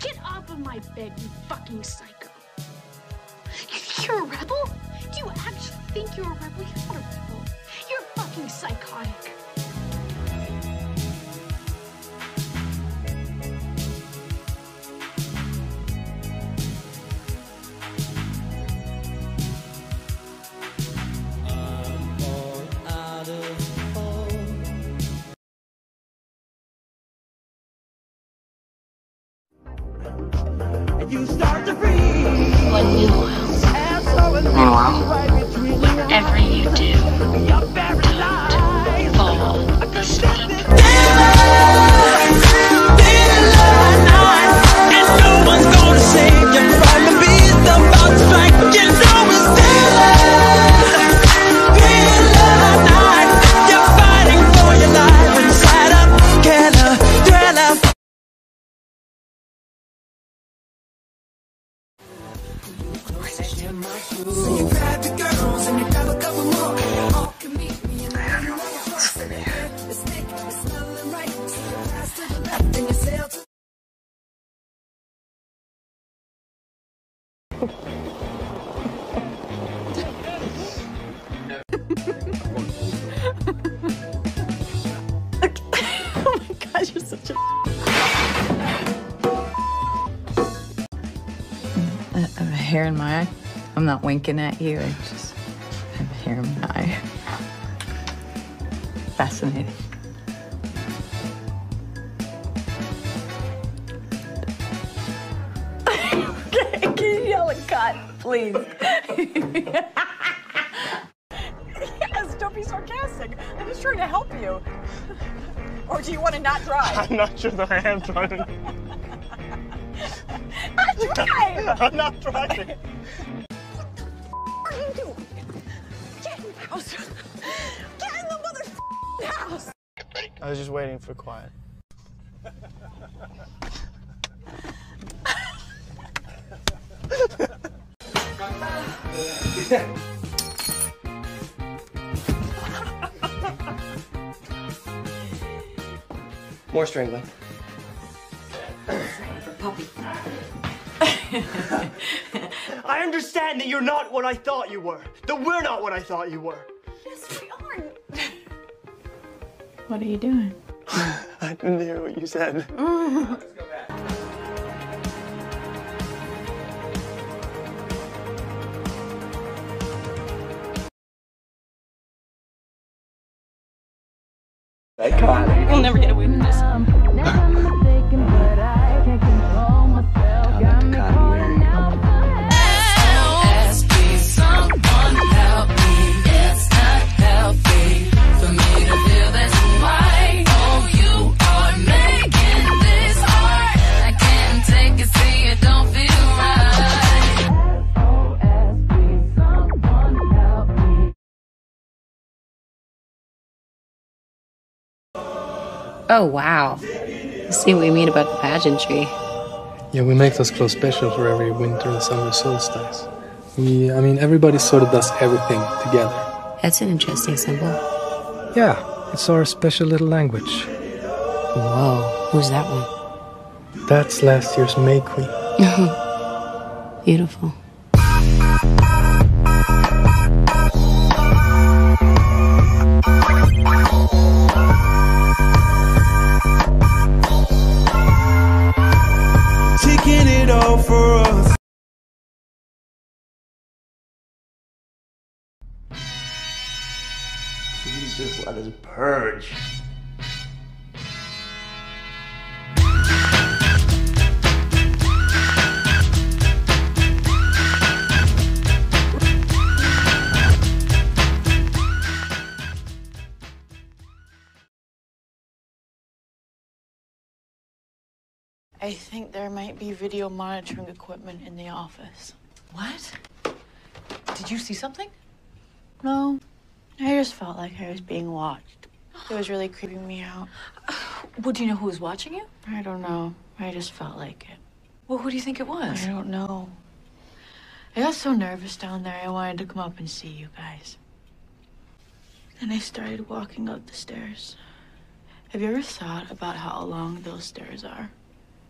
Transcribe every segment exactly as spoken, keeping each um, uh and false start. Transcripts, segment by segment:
Get off of my bed, you fucking psycho. You're a rebel? Do you actually think you're a rebel? You're not a rebel. You're fucking psychotic. You start to freeze. What you will, meanwhile, whatever you do, don't follow this lead. Hair in my eye. I'm not winking at you. I just have hair in my eye. Fascinating. Can you yell at God, please? Yes, don't be sarcastic. I'm just trying to help you. Or do you want to not drive? I'm not sure that I am driving. I'm not driving. What the f*** are you doing? Get in the house. Get in the motherfucking house. I was just waiting for quiet. More strangling. For puppy. I understand that you're not what I thought you were. That we're not what I thought you were. Yes, we are. What are you doing? I didn't hear what you said. Mm. Iconic. We'll never get away from this. Oh, wow. See what we mean about the pageantry. Yeah, we make those clothes special for every winter and summer solstice. We, I mean, everybody sort of does everything together. That's an interesting symbol. Yeah, it's our special little language. Wow. Who's that one? That's last year's May Queen. Beautiful. For us. Please just let us purge. I think there might be video monitoring equipment in the office. What? Did you see something? No. I just felt like I was being watched. It was really creeping me out. Well, do you know who was watching you? I don't know. I just felt like it. Well, who do you think it was? I don't know. I got so nervous down there, I wanted to come up and see you guys. And I started walking up the stairs. Have you ever thought about how long those stairs are?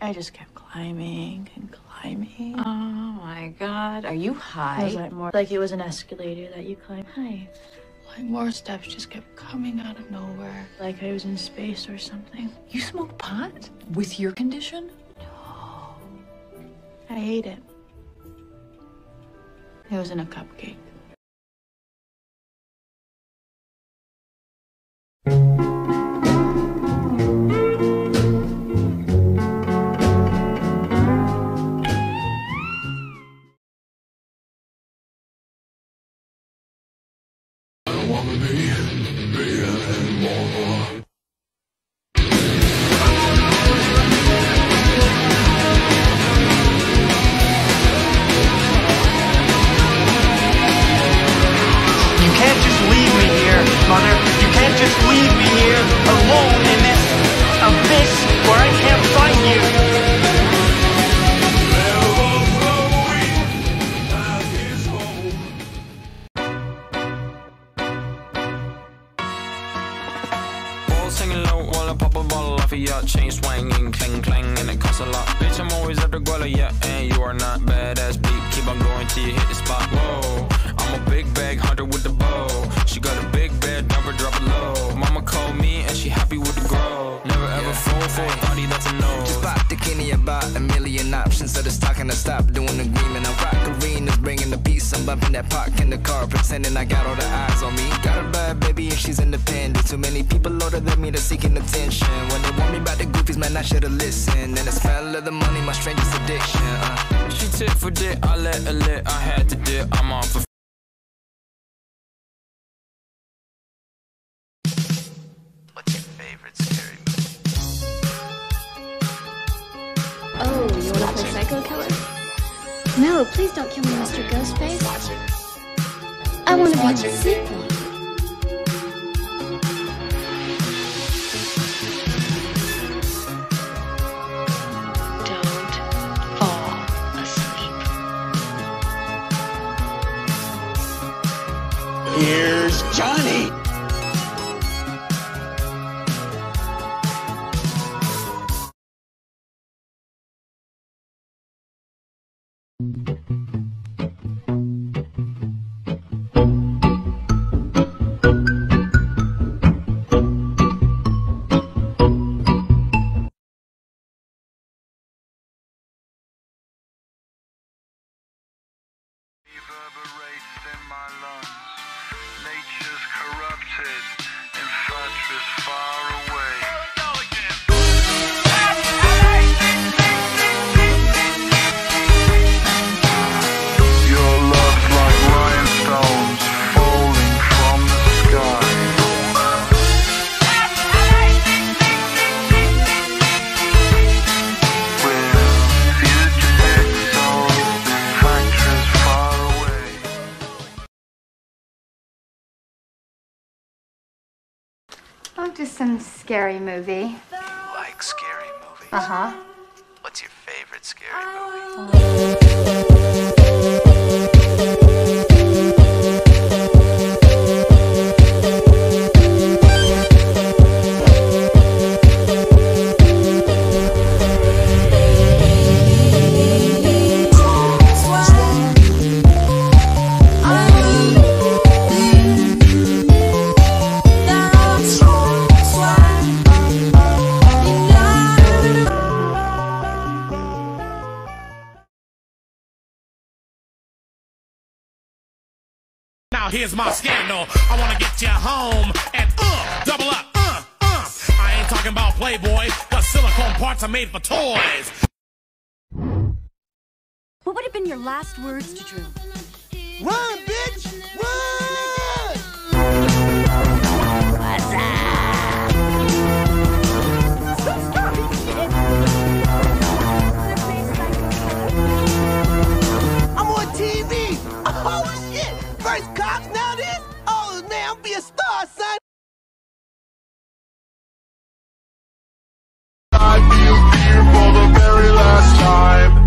I just kept climbing and climbing. Oh my God, are you high? It was like more like it was an escalator that you climb high. Like more steps just kept coming out of nowhere. Like I was in space or something. You smoke pot? With your condition? No. I hate it. It was in a cupcake. Chain swinging, clang clang, and it costs a lot. Bitch, I'm always at the guala, yeah, and you are not badass. Beat, keep on going till you hit the spot. Whoa, I'm a big bag hunter with the bow. She got a big bed, never drop it low. Mama called me and she happy with the grow. Never ever yeah. fall for a body that's a no. Just pop the kidney about a million options that is talking. I stop doing the green and I rock arenas, bringing the peace. I'm bumping that park in the car, pretending I got all the eyes on me. Got a bad baby and she's independent. Too many people older than me that's seeking attention. When they want me about the goofies, man, I should've listened. And the smell of the money, my strangest addiction. Uh. She tip for dick, I let her lit. I had to dip, I'm off for. What's your favorite scary movie? Oh, you wanna play Psycho Killer? No, please don't kill me, Mister Ghostface. I want to be the sequel. Don't fall asleep. Here's Johnny. Some scary movie. You like scary movies? Uh-huh. What's your favorite scary movie? Here's my scandal. I wanna get you home and uh, double up, uh, uh. I ain't talking about Playboy, but silicone parts are made for toys. What would have been your last words to Drew? Run, bitch! Run! What's up? So sorry, kid. I'm on T V! Oh, shit! First cops, now this? Oh, man, I'm be a star, son! I feel fear for the very last time.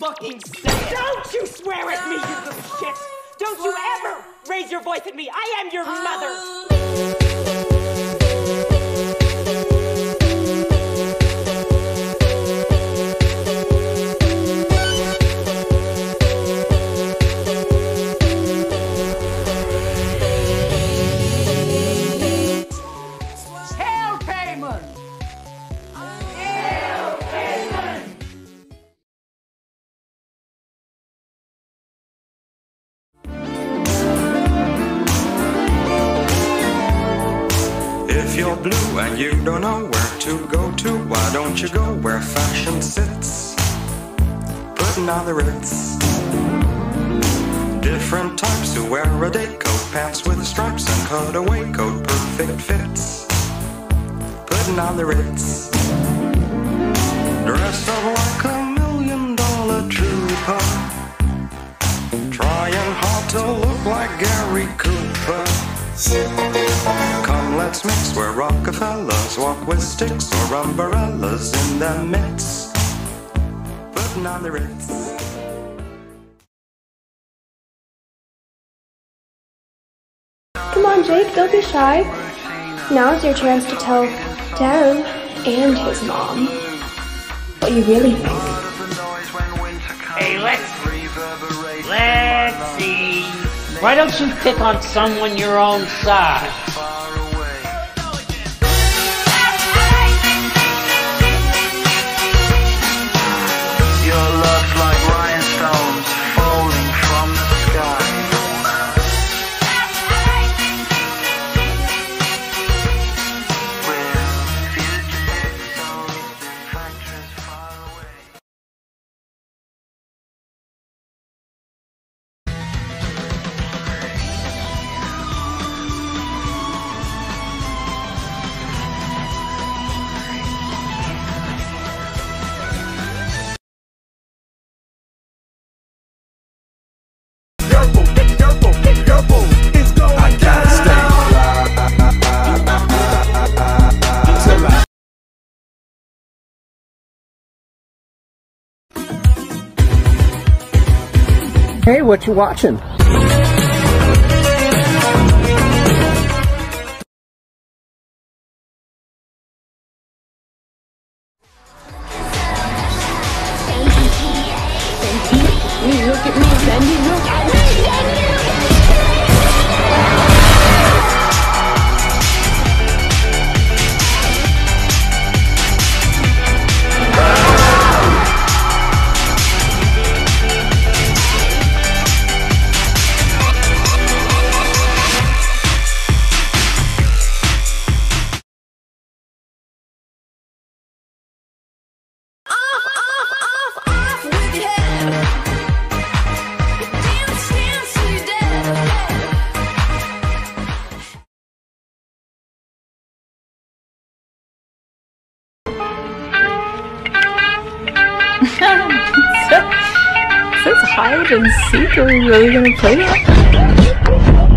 fucking say it! Don't you swear at me, you little shit! Don't you ever raise your voice at me! I am your mother! Blue and you don't know where to go to, why don't you go where fashion sits, putting on the Ritz? Different types who wear a day coat, pants with stripes and cutaway coat, perfect fits, putting on the Ritz. Dressed up like a million dollar trooper, trying hard to look like Gary Cooper. Come, let's mix where Rockefellers walk with sticks or umbrellas in the midst, putting on the Ritz. Come on, Jake, don't be shy. Now's your chance to tell Darren and his mom what you really think. Hey, let's, let's see. Why don't you pick on someone your own size? You're loved like rhinestones falling from the sky. Hey, what you watching? Is hide and seek, are we really gonna play that?